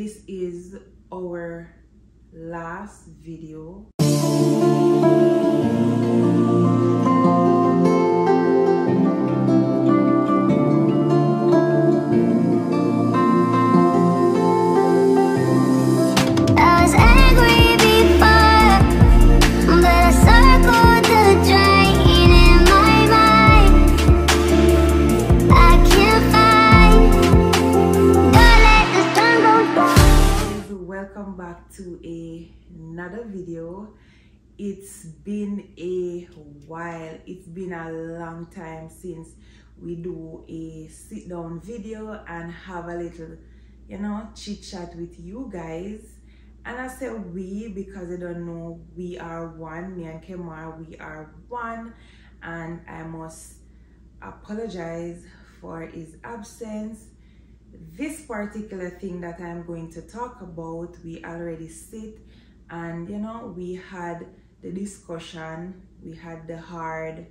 This is our last video. To another video. It's been a while, it's been a long time since we do a sit down video and have a little, you know, chit chat with you guys. And I say we because I don't know, we are one, me and Kemar, we are one, and I must apologize for his absence. This particular thing that I'm going to talk about, we already sit and, you know, we had the discussion, we had the hard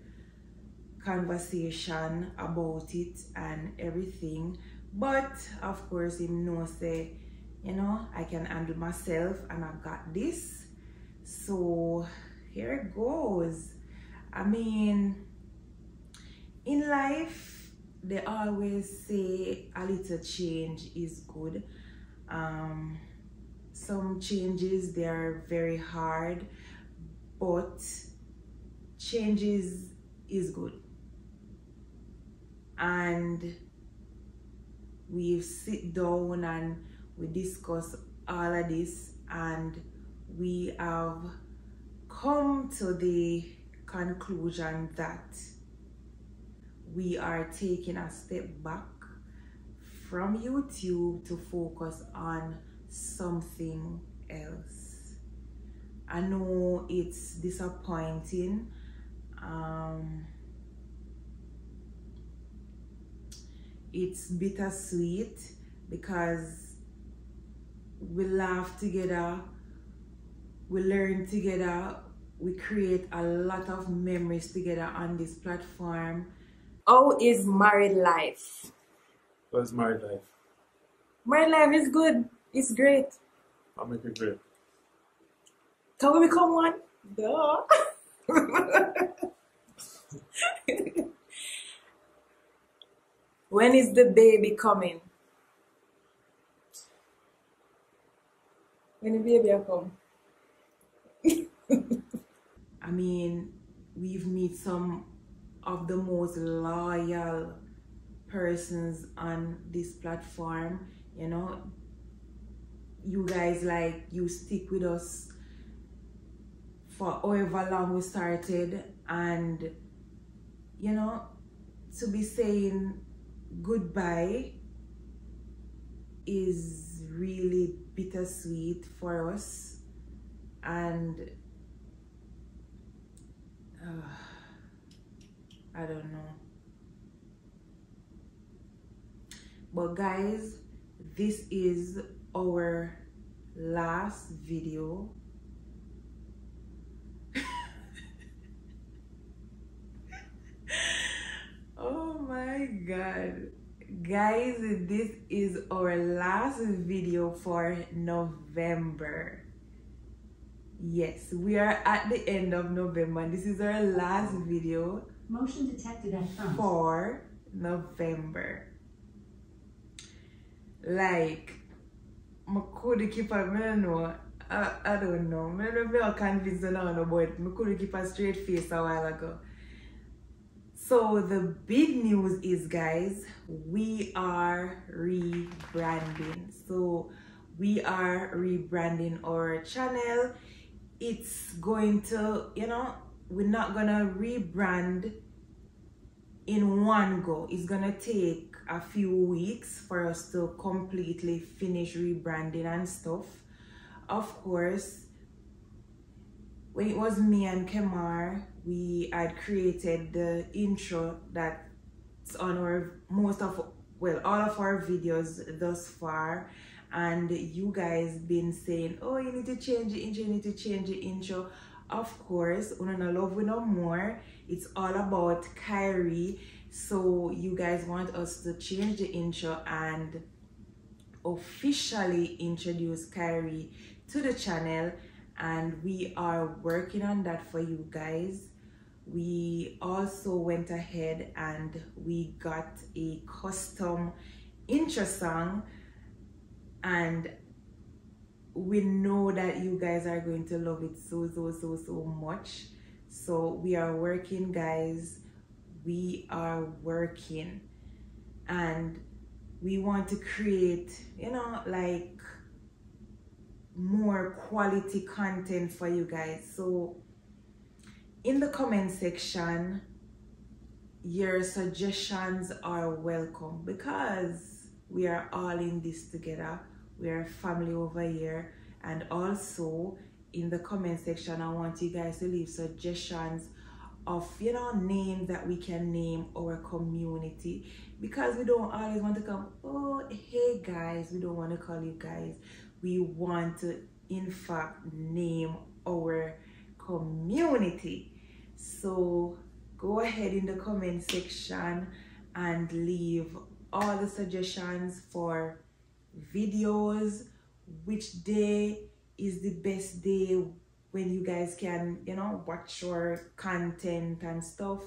conversation about it and everything. But of course, him knows say, you know, I can handle myself and I got this. So here it goes. I mean, in life, they always say a little change is good. Some changes, they are very hard, but changes is good. And we sit down and we discuss all of this, and we have come to the conclusion that we are taking a step back from YouTube to focus on something else. I know it's disappointing. It's bittersweet because we laugh together, we learn together, we create a lot of memories together on this platform. How is married life? What's married life? Married life is good. It's great. I'll make it great. Can we become one? Duh. When is the baby coming? When the baby will come? I mean, we've met some of the most loyal persons on this platform. You know, you guys, like, you stick with us for however long we started, and you know, to be saying goodbye is really bittersweet for us. And I don't know. But guys, this is our last video. Oh my God. Guys, this is our last video for November. Yes, we are at the end of November. This is our last video. Motion detected at front. For November. Like, I could keep a, I don't know. I don't know convinced now, but I could keep a straight face a while ago. So the big news is, guys, we are rebranding. So we are rebranding our channel. It's going to, you know, we're not gonna rebrand in one go. It's gonna take a few weeks for us to completely finish rebranding and stuff. Of course, when it was me and Kemar, we had created the intro that's on our all of our videos thus far, and you guys been saying, oh, you need to change the intro, you need to change the intro. Of course, Unana Love We No More, it's all about Kyrie. So you guys want us to change the intro, and officially introduce Kyrie to the channel, and we are working on that for you guys. We also went ahead and we got a custom intro song, and we know that you guys are going to love it so much. So we are working, guys, we are working, and we want to create, you know, like more quality content for you guys. So in the comment section, your suggestions are welcome, because we are all in this together. We are family over here. And also in the comment section, I want you guys to leave suggestions of, you know, names that we can name our community, because we don't always want to come, oh, hey guys, we don't want to call you guys. We want to, in fact, name our community. So go ahead in the comment section and leave all the suggestions for videos, which day is the best day when you guys can, you know, watch your content and stuff.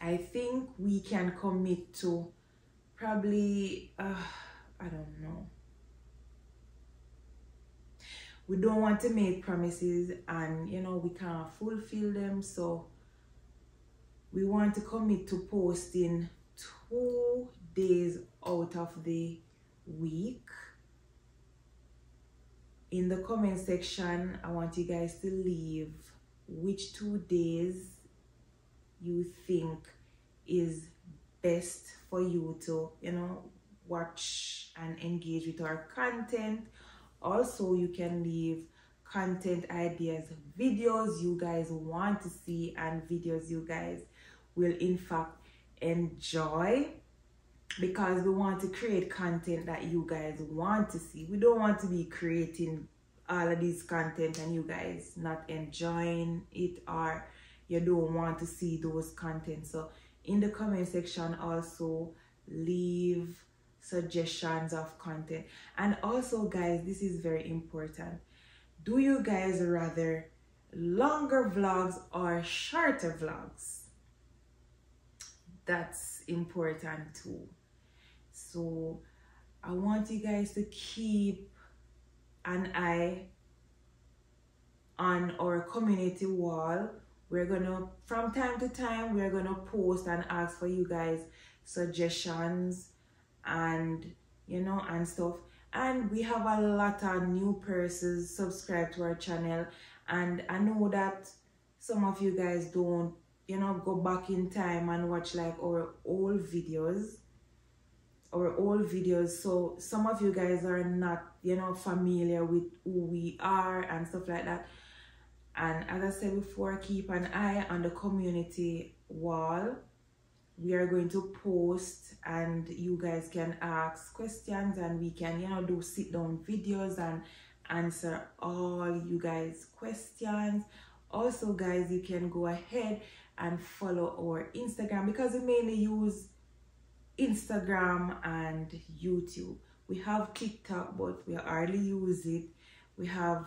I think we can commit to probably I don't know. We don't want to make promises and, you know, we can't fulfill them. So we want to commit to posting 2 days out of the week. In the comment section, I want you guys to leave which 2 days you think is best for you to, you know, watch and engage with our content. Also, you can leave content ideas, videos you guys want to see, and videos you guys will in fact enjoy, because we want to create content that you guys want to see. We don't want to be creating all of these content and you guys not enjoying it, or you don't want to see those content. So in the comment section, also leave suggestions of content. And also, guys, this is very important. Do you guys rather longer vlogs or shorter vlogs? That's important too. So I want you guys to keep an eye on our community wall. We're gonna, from time to time, we're gonna post and ask for you guys suggestions and, you know, and stuff. And we have a lot of new persons subscribed to our channel, and I know that some of you guys don't, you know, go back in time and watch like our old videos. So some of you guys are not, you know, familiar with who we are and stuff like that. And as I said before, keep an eye on the community wall. We are going to post, and you guys can ask questions, and we can, you know, do sit down videos and answer all you guys' questions. Also, guys, you can go ahead and follow our Instagram, because we mainly use Instagram and YouTube. We have TikTok, but we hardly use it. We have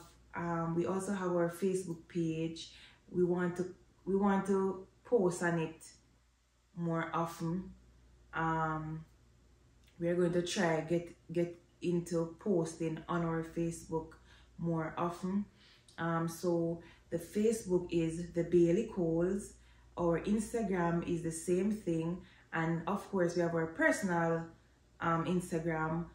we also have our Facebook page. We want to post on it more often. We're going to try get into posting on our Facebook more often. So the Facebook is The Bailey Calls. Our Instagram is the same thing, and of course we have our personal Instagram.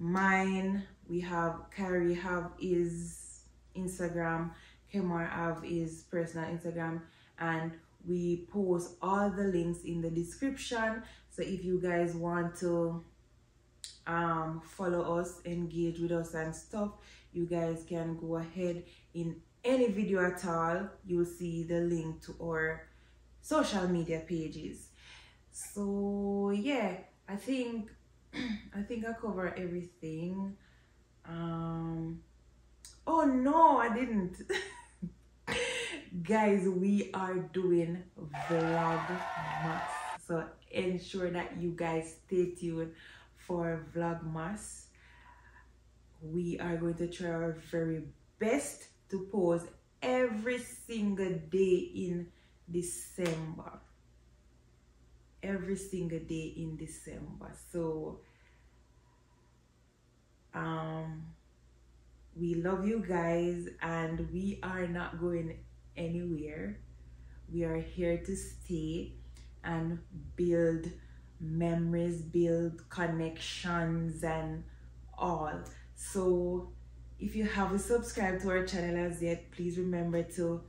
Mine, we have Kyrie have his Instagram, Kemar have his personal Instagram, and we post all the links in the description. So if you guys want to follow us, engage with us and stuff, you guys can go ahead. In any video at all, you'll see the link to our social media pages. So yeah, I think I cover everything. Oh no, I didn't. Guys, we are doing Vlogmas. so ensure that you guys stay tuned for Vlogmas. We are going to try our very best to post every single day in December. Every single day in December. So we love you guys, and we are not going anywhere. We are here to stay and build memories, build connections and all. So if you haven't subscribed to our channel as yet, please remember to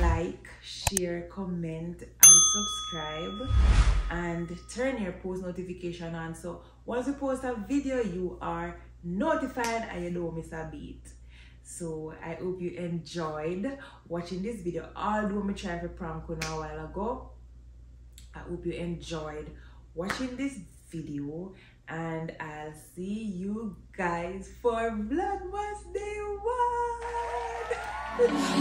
like, share, comment and subscribe, and turn your post notification on, so once you post a video you are notified and you don't miss a beat. So I hope you enjoyed watching this video, although I tried to prank you a while ago. I hope you enjoyed watching this video, and I'll see you guys for Vlogmas Day 1.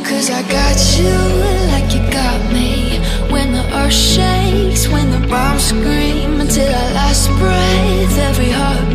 Cause I got you like you got me. When the earth shakes, when the bombs scream, until our last breath, every heart